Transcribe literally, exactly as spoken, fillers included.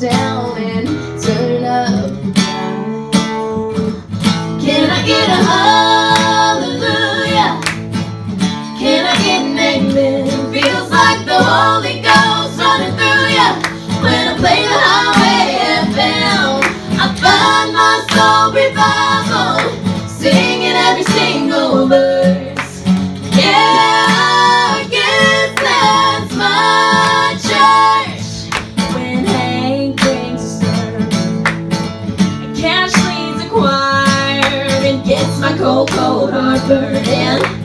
yourselves down and turn up. Can I get a hallelujah? Can I get an amen? Feels like the Holy Ghost running through ya. When I play the highway and found, I find my soul revival, singing every single verse. Cold, cold heart burning.